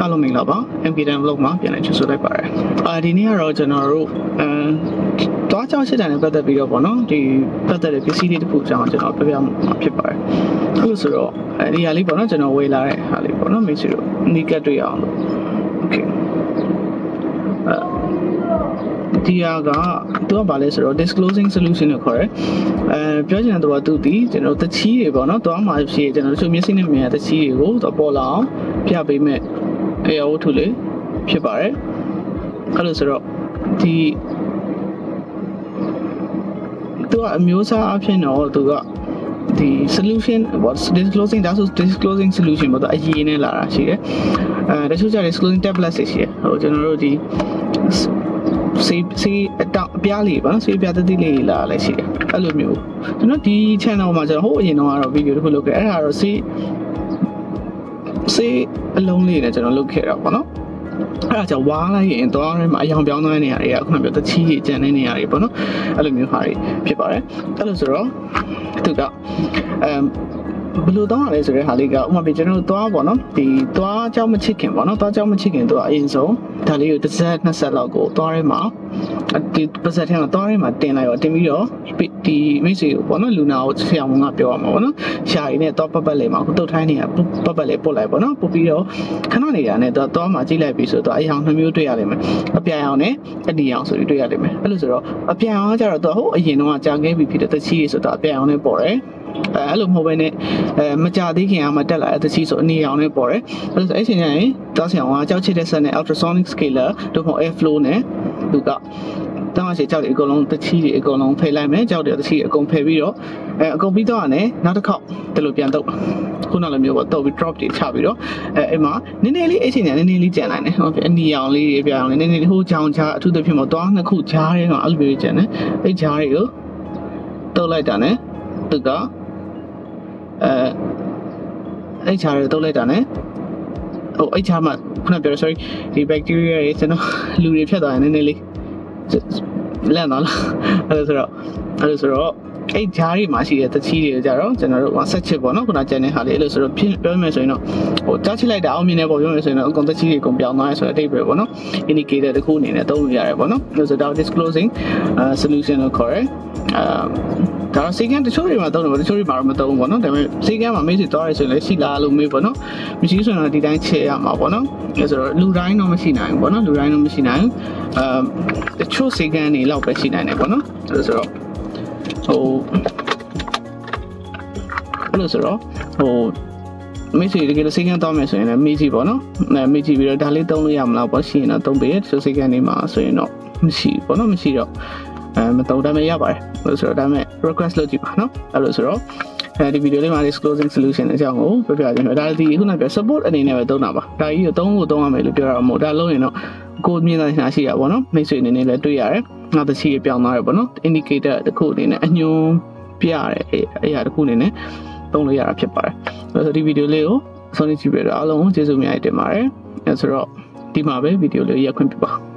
Hello, MPTM vlog ma pian lai chu su lai pa ra. Di ne ya jan ro twa chaw chit tan ne pat tat pi raw no di pat tat de pisi li de pu chaw jan pa pya ma phit pa ra. Alu so raw di ya li paw no jan we la de ha li paw no me chu ni kat twei aw. Okay. Dia ga tu ba le so disclosing solution ko re pyo chin da tu ti jan ro ta chi re paw no twa ma phi jan ro chu myin sin ne myan ta chi re ko twa paw la aw phya pai me I will tell you about the solution was disclosing. That was disclosing solution. But disclosing tablets is here. See a lonely general look here upon a while I in my young beyond area, computer cheat and any area, aluminum hurry, paper, Telosero took up. Blue Dawn is a Haliga, one be general Dwabonum, the Dwajama chicken, one of Dwajama chicken to Inso, tell you the sadness at Lago, Dorima, the Pasatina Dorima, Dena or Demio, Spit the Missu, one of Luna, Siamon up your mono, Shine, Top Pabalema, Totania, Pabale Polabono, Pupio, Canonia, and the Doma Gilabiso, I am the Mutu element, a pione, and the answer to element. A little, a piano, the whole, you know, Jagay repeated the cheese of the piano bore. Alum Hovene Majadi Matella at the seas of Neon Bore, but Asian Tasian Chauchis and ultrasonic scaler to Flone, Duga. Tamashi Chari Golong, the Chi Golong Pelame, Jaudia, the Sea Compero, Gobidone, not a cop, the Lupianto, Hunalamu, though we dropped it, Chaviro, Emma, Ninelli Asian and Nelly Janan, and Neon Libian, and any who town to the Pimoton, a cool jarry and Albijan, a jario, Toladane, Duga. HR toilet ane. Oh, HR ma. Kuna pera sorry. The bacteria is no lure pya da ane neli. Le na la. Alusoro. HRi ma si eta chiri jaro. Janaro ma sache bono kuna chane hale. Alusoro pya me soino. Oh, chachi lai da omine bo pya me soino. Konta chiri kompya na soino te pya bono. Indicator de kuni ne tau jare bono. Alusoro disclosing solution occur. Kalau sekian tu curi macam tu, curi baru macam tu, bukan? Tapi sekian macam macam itu ada sebenarnya si lalu macam mana? Mesti seorang di dalam caya macam mana? Jadi luaran nama si naik, bukan? Luaran nama si naik. Curi sekian ni lalu pesi naik, bukan? Jadi, mesti kalau sekian tahu macam mana? Mesti bukan? Mesti bila dah lihat tahu yang lalu pesi naik, tahu biar curi sekian ni macam mana? Mesti bukan? Mesti tak. Matau dah meyah bar, alusoro dah me request lagi pah, no? Alusoro, di video ni maris closing solution ni jangan oh, pergi aja. Dah di, huna biasa support ni ni betul nama. Dah iyo tahu ame lebih orang muda lalu no, code ni dah nasi apa no, macam ni ni le tu ya, nanti sih piang nara apa no, indicator code ni, anjung piang ya code ni, tahu ya apa par. Alusoro di video leo, soni cipera alung, jadi zoom item mara, alusoro di mana video leo ya kau pipa.